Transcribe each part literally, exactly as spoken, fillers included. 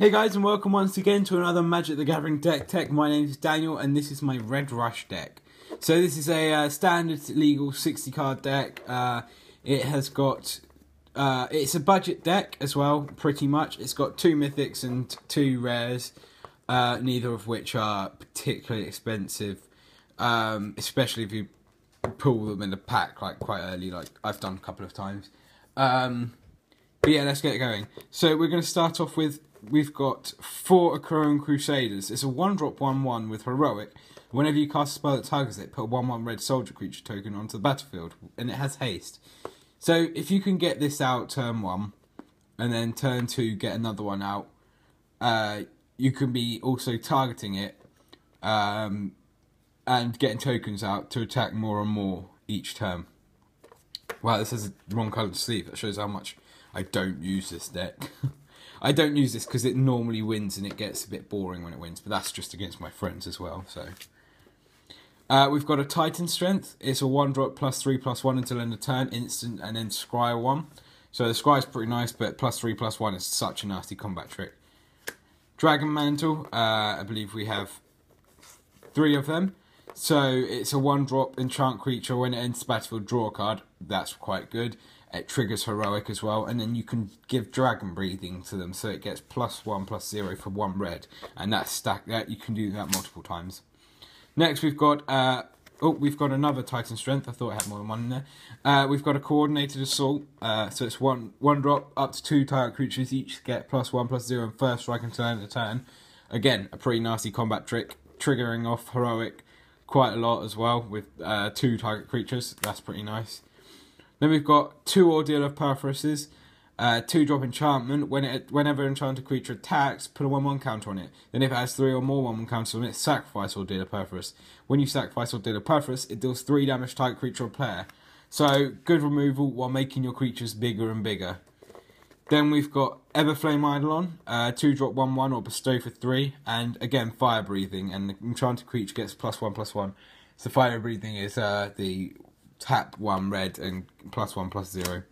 Hey guys, and welcome once again to another Magic the Gathering deck tech. My name is Daniel and this is my Red Rush deck. So this is a uh, standard legal sixty card deck. Uh, it has got, uh, it's a budget deck as well, pretty much. It's got two mythics and two rares, uh, neither of which are particularly expensive, um, especially if you pull them in the pack like quite early, like I've done a couple of times. Um, but yeah, let's get going. So we're going to start off with... We've got four Akroan Crusaders. It's a one drop one one with Heroic. Whenever you cast a spell that targets it, put a one one red soldier creature token onto the battlefield. And it has haste. So if you can get this out turn one, and then turn two get another one out, uh, you can be also targeting it, um, and getting tokens out to attack more and more each turn. Wow, this has the wrong coloured sleeve. That shows how much I don't use this deck. I don't use this because it normally wins and it gets a bit boring when it wins, but that's just against my friends as well. So uh, we've got a Titan's Strength. It's a one drop plus three plus one until end of turn, instant, and then scry one. So the scry is pretty nice, but plus three plus one is such a nasty combat trick. Dragon Mantle, uh, I believe we have three of them. So it's a one drop enchant creature. When it enters the battlefield, draw a card. That's quite good. It triggers Heroic as well, and then you can give Dragon Breathing to them, so it gets plus one, plus zero for one red, and that's stacked. That you can do that multiple times. Next, we've got uh, oh, we've got another Titan Strength. I thought I had more than one in there. Uh, we've got a Coordinated Assault. Uh, so it's one one drop, up to two target creatures each get plus one, plus zero, and first strike until end of the turn. Again, a pretty nasty combat trick, triggering off Heroic quite a lot as well with uh, two target creatures. That's pretty nice. Then we've got two Ordeal of Purphoros, uh, two drop enchantment. When it, whenever an enchanted creature attacks, put a one one counter on it. Then if it has three or more one one counters on it, sacrifice Ordeal of Purphoros. When you sacrifice Ordeal of Purphoros, it deals three damage to target creature or player. So, good removal while making your creatures bigger and bigger. Then we've got Everflame Eidolon, uh, two drop one one or bestow for three, and again, Fire Breathing, and the enchanted creature gets plus one, plus one. So Fire Breathing is uh, the... tap one red and plus one plus zero.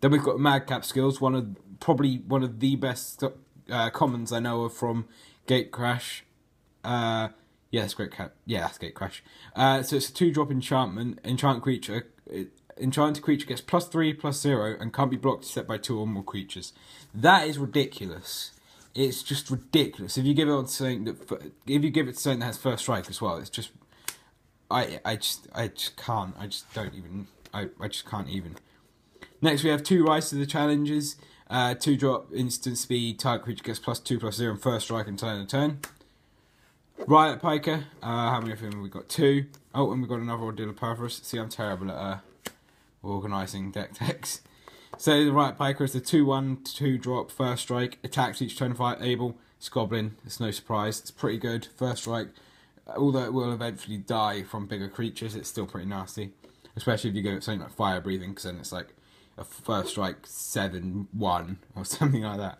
Then we've got Madcap Skills, one of probably one of the best uh, commons I know of from Gate Crash. Uh, yeah, that's great. Yeah, that's Gate Crash. Uh, so it's a two drop enchantment. Enchant creature. It, enchanted creature gets plus three plus zero and can't be blocked except by two or more creatures. That is ridiculous. It's just ridiculous. If you give it on something that, if you give it to something that has first strike as well, it's just. I I just I just can't I just don't even I, I just can't even. Next we have two Rise to the Challenges, uh, two drop instant speed, target creature gets plus two plus zero and first strike and turn and turn. Riot Piker, uh, how many of them have we got? Two. Oh, and we've got another Ordeal of Purphoros. See, I'm terrible at uh, organising deck techs. So the Riot Piker is the two one two drop first strike, attacks each turn if able. It's Goblin. It's no surprise. It's pretty good. First strike. Although it will eventually die from bigger creatures, it's still pretty nasty. Especially if you go with something like Fire Breathing, because then it's like a first strike seven one or something like that.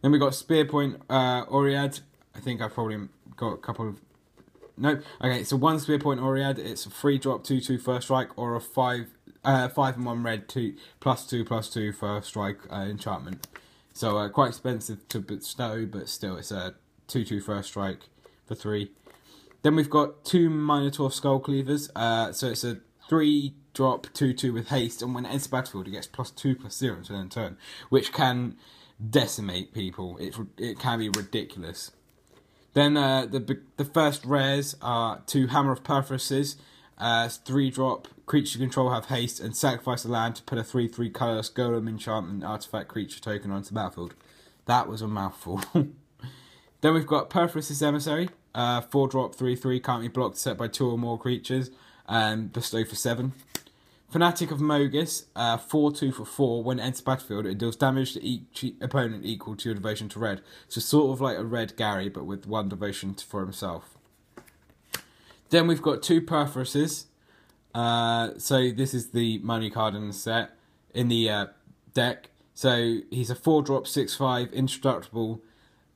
Then we got Spearpoint uh, Oread. I think I've probably got a couple of... No, okay, so one Spearpoint Oread. It's a three drop two two first strike or a five, uh, five and one red two, plus two plus two first strike uh, enchantment. So uh, quite expensive to bestow, but still it's a two two first strike for three. Then we've got two Minotaur Skull Cleavers, uh, so it's a three drop two two with haste, and when it enters the battlefield it gets plus two plus zero until end of turn, which can decimate people. It, it can be ridiculous. Then uh, the the first rares are two Hammer of Purphoros, uh, three drop, creature control have haste, and sacrifice the land to put a three three colourless golem enchantment artifact creature token onto the battlefield. That was a mouthful. Then we've got Purphoros's Emissary. Uh, four drop, three three, can't be blocked, set by two or more creatures, and bestow for seven. Fanatic of Mogis, uh, four two for four, when it enters battlefield, it deals damage to each opponent equal to your devotion to red. So sort of like a red Gary, but with one devotion for himself. Then we've got two Purphoroses. Uh, so this is the money card in the set, in the uh, deck. So he's a four drop, six five, indestructible,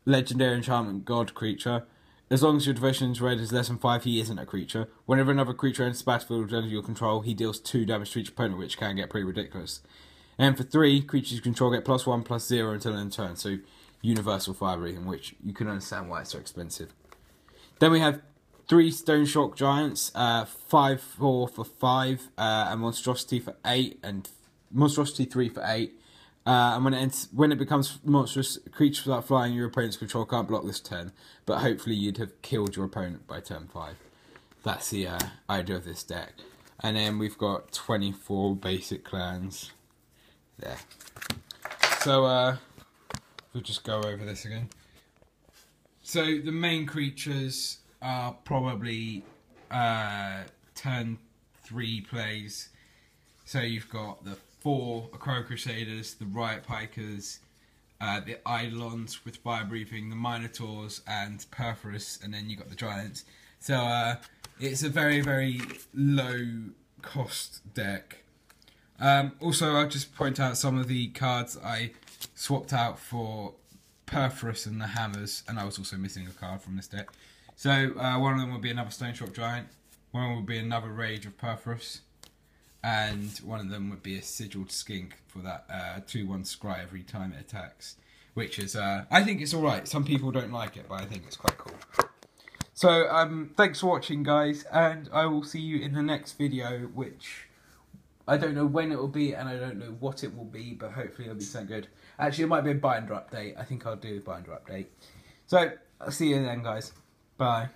legendary enchantment god creature. As long as your devotion to red is less than five, he isn't a creature. Whenever another creature enters the battlefield under your control, he deals two damage to each opponent, which can get pretty ridiculous. And for three, creatures you control get plus one, plus zero until end of turn. So universal fire breathing, which you can understand why it's so expensive. Then we have three Stone Shock Giants, uh, five four for five, uh, and monstrosity for eight, and monstrosity three for eight. Uh, and when it ends, when it becomes monstrous, creatures without flying your opponent's control can't block this turn. But hopefully you'd have killed your opponent by turn five. That's the uh, idea of this deck. And then we've got twenty-four basic clans there. So uh, we'll just go over this again. So the main creatures are probably uh, turn three plays. So you've got the four Akroan Crusaders, the Riot Pikers, uh, the Eidolons with fire breathing, the Minotaurs and Purphoros, and then you've got the Giants. So uh, it's a very, very low cost deck. Um, also, I'll just point out some of the cards I swapped out for Purphoros and the Hammers, and I was also missing a card from this deck. So uh, one of them will be another Stone Shock Giant, one will be another Rage of Purphoros, and one of them would be a Sigiled Skink for that uh, two one scry every time it attacks, which is, uh, I think it's alright. Some people don't like it, but I think it's quite cool. So, um, thanks for watching, guys, and I will see you in the next video, which I don't know when it will be, and I don't know what it will be, but hopefully it'll be something good. Actually, it might be a binder update. I think I'll do a binder update. So, I'll see you then, guys. Bye.